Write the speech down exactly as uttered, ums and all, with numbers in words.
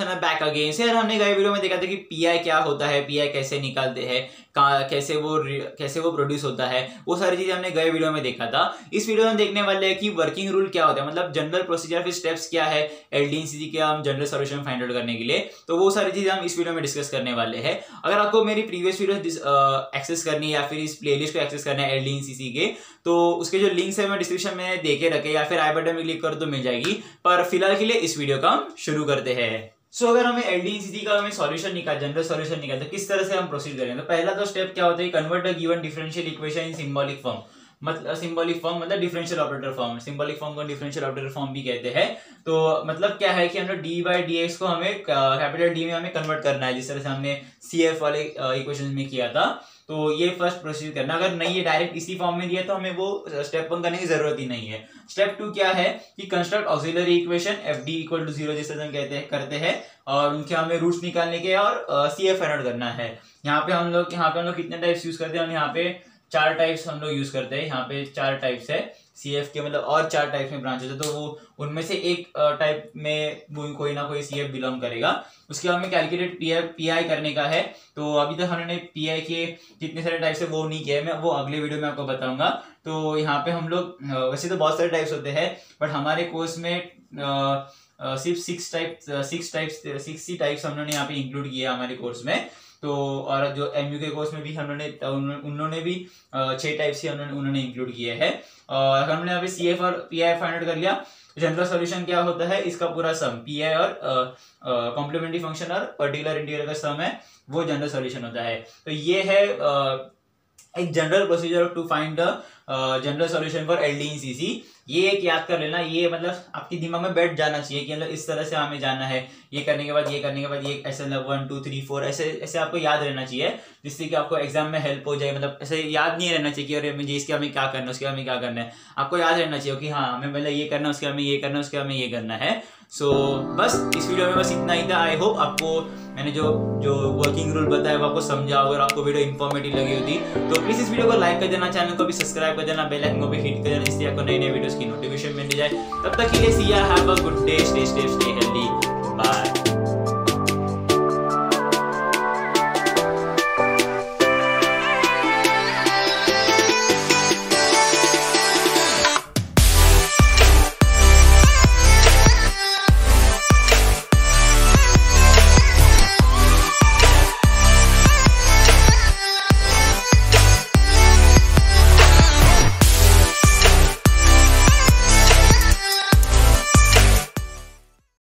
Friends है ना back again से। हमने गए वीडियो में देखा था कि पी आई क्या होता है, पी आई कैसे निकालते हैं, कहाँ कैसे वो कैसे वो प्रोड्यूस होता है, वो सारी चीज़ें हमने गए वीडियो में देखा था। इस वीडियो में देखने वाले हैं कि वर्किंग रूल क्या होता है, मतलब जनरल प्रोसीजर फिर स्टेप्स क्या है एलडीई सीसी के हम जनरल सॉल्यूशन फाइंड आउट करने के लिए। तो वो सारी चीज़ें हम इस वीडियो में डिस्कस करने वाले हैं। अगर आपको मेरी प्रीवियस वीडियो एक्सेस करनी है या फिर इस प्लेलिस्ट को एक्सेस करना है एलडीई सीसी के, तो उसके जो लिंक्स है मैं डिस्क्रिप्शन में देखे रखे या फिर आई बटन में क्लिक कर तो मिल जाएगी। पर फिलहाल के लिए इस वीडियो का हम शुरू करते हैं। सो so, अगर हमें एलडीई सीसी का हमें सॉल्यूशन निकाल जनरल सॉल्यूशन निकाल तो किस तरह से हम प्रोसीड करेंगे। तो पहला तो स्टेप क्या होता है, convert a given differential equation in symbolic form, मतलब सिंबॉलिक फॉर्म मतलब differential operator form, symbolic form को डिफरेंशियल ऑपरेटर फॉर्म भी कहते हैं। तो मतलब क्या है कि हमने डी बाई डी एक्स को हमें कैपिटल डी में हमें कन्वर्ट करना है, जिस तरह से हमने सी एफ वाले इक्वेशन में किया था। तो ये फर्स्ट प्रोसीड करना। अगर नहीं ये डायरेक्ट इसी फॉर्म में दिया तो हमें वो स्टेप वन करने की जरूरत ही नहीं है। स्टेप टू क्या है कि construct auxiliary equation F D equal to zero जैसे हम कहते हैं करते हैं, और उनके हमें रूट्स निकालने के और सी एफ फाइंड आउट करना है। यहाँ पे हम लोग यहाँ पे हम लोग कितने टाइप्स यूज करते हैं, हम यहाँ पे चार टाइप्स हम लोग यूज करते हैं। यहाँ पे चार टाइप्स है सी एफ के, मतलब और चार टाइप्स में ब्रांचेस है, तो वो उनमें से एक टाइप में कोई ना कोई सी एफ बिलोंग करेगा। उसके बाद हमें calculate P I P I करने का है। तो अभी तक हमने पी आई के कितने सारे टाइप्स है वो नहीं किया है, मैं वो अगले वीडियो में आपको बताऊंगा। तो यहाँ पे हम लोग वैसे तो बहुत सारे टाइप्स होते हैं, बट हमारे कोर्स में आ, आ, सिर्फ six type six types six ही टाइप्स हम लोगों ने यहाँ पे इंक्लूड किया हमारे कोर्स में। तो और जो एम यू के कोर्स में भी हम लोगों ने उन्होंने भी छः टाइप्स ही उन्होंने उन्होंने इंक्लूड किए हैं। और हमने यहाँ पे सी एफ और पी आई फाइंड आउट कर लिया। जनरल सॉल्यूशन क्या होता है, इसका पूरा सम पी आई और कॉम्प्लीमेंट्री फंक्शन और पर्टिकुलर इंटीग्रल का सम है, वो जनरल सॉल्यूशन होता है। तो ये है आ, एक general procedure to find the general solution for LDE CC. ये एक याद कर लेना, ये मतलब आपके दिमाग में बैठ जाना चाहिए कि मतलब इस तरह से हमें जाना है, ये करने के बाद ये करने के बाद ये ऐसे वन टू थ्री फोर ऐसे ऐसे आपको याद रहना चाहिए, जिससे कि आपको एग्जाम में हेल्प हो जाए। मतलब ऐसे याद नहीं रहना चाहिए कि अरे मुझे इसके हमें क्या करना है उसके हमें क्या करना है, आपको याद रहना चाहिए कि हाँ हमें मतलब ये करना उसके हमें ये करना उसके हमें ये करना है। सो बस इस वीडियो में बस इतना ही था। आई होप आपको मैंने जो जो वर्किंग रूल बताया वो आपको समझा। अगर आपको वीडियो इन्फॉर्मेटिव लगी होती तो प्लीज़ इस वीडियो को लाइक कर देना, चैनल को भी सब्सक्राइब कर देना, बेल आइकन को भी हिट कर देना, इससे आपको नई नई वीडियोस की नोटिफिकेशन मिल जाए। तब तक के लिए see ya have a good day, stay safe, stay healthy, bye.